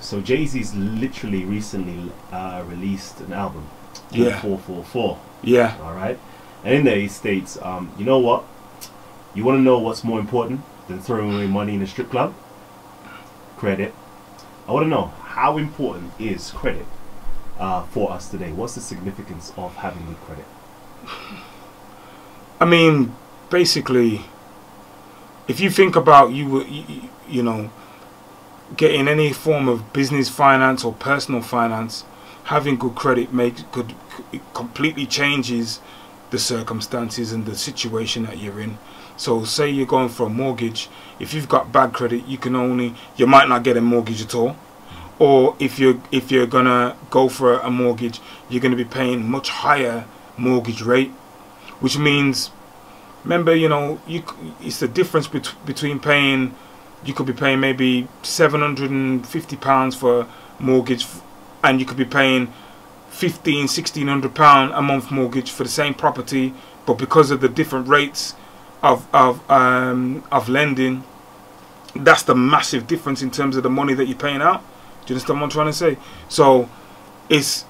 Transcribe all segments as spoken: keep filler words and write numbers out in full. So Jay-Z's literally recently uh, released an album, yeah. four four four. Yeah. All right. And in there he states, um, you know what? You want to know what's more important than throwing away money in a strip club? Credit. I want to know, how important is credit uh, for us today? What's the significance of having good credit? I mean, basically, if you think about you, you, you know, getting any form of business finance or personal finance, having good credit makes could it completely changes the circumstances and the situation that you're in. So say you're going for a mortgage, if you've got bad credit, you can only you might not get a mortgage at all. Or if you're if you're gonna go for a mortgage, you're gonna be paying much higher mortgage rate, which means, remember, you know, you it's the difference bet between paying, you could be paying maybe seven hundred and fifty pounds for mortgage, and you could be paying fifteen, sixteen hundred pound a month mortgage for the same property, but because of the different rates of of um of lending, that's the massive difference in terms of the money that you're paying out. Do you understand what I'm trying to say? So it's,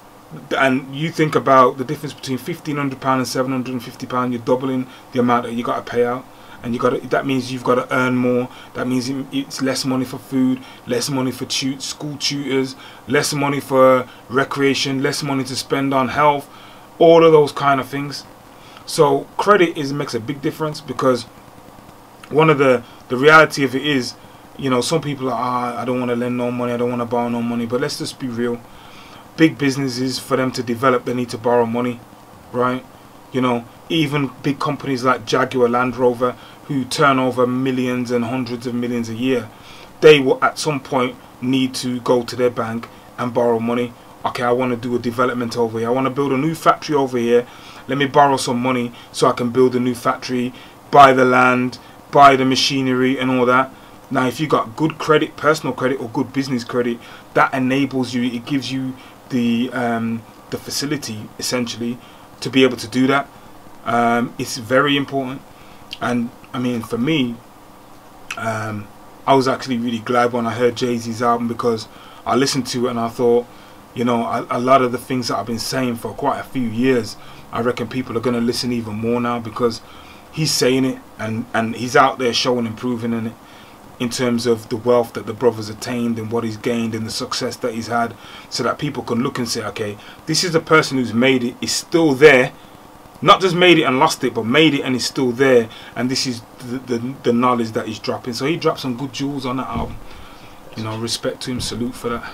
and you think about the difference between fifteen hundred pound and seven hundred and fifty pound, you're doubling the amount that you got to pay out, and you got to, that means you've got to earn more. That means it's less money for food, less money for tut school tutors, less money for recreation, less money to spend on health, all of those kind of things. So credit is makes a big difference, because one of the the reality of it is, you know, some people are, ah, I don't want to lend no money, I don't want to borrow no money. But let's just be real. Big businesses, for them to develop, they need to borrow money, right? You know, even big companies like Jaguar Land Rover, who turn over millions and hundreds of millions a year, they will at some point need to go to their bank and borrow money. Okay, I want to do a development over here. I want to build a new factory over here. Let me borrow some money so I can build a new factory, buy the land, buy the machinery and all that. Now, if you got good credit, personal credit or good business credit, that enables you, it gives you the um, the facility essentially to be able to do that. Um, it's very important. And I mean, for me, um, I was actually really glad when I heard Jay-Z's album, because I listened to it and I thought, you know, a, a lot of the things that I've been saying for quite a few years, I reckon people are going to listen even more now, because he's saying it and, and he's out there showing and proving in it, in terms of the wealth that the brother's attained and what he's gained and the success that he's had, so that people can look and say, okay, this is the person who's made it, is still there, not just made it and lost it, but made it and is still there, and this is the, the, the knowledge that he's dropping. So he dropped some good jewels on that album. You know, respect to him, salute for that.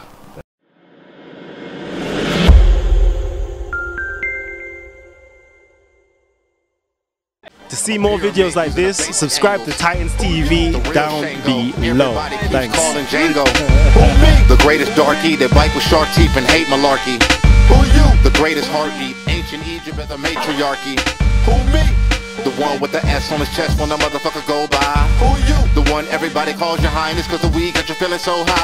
To see more videos like this, subscribe to Titans T V down below. Thanks. The greatest darky that bite with shark teeth and hate malarkey. Who you? The greatest heartbeat. Ancient Egypt as a matriarchy. Who me? The one with the S on his chest when the motherfucker go by. Who you? The one everybody calls your highness, cause the weed got you feeling so high.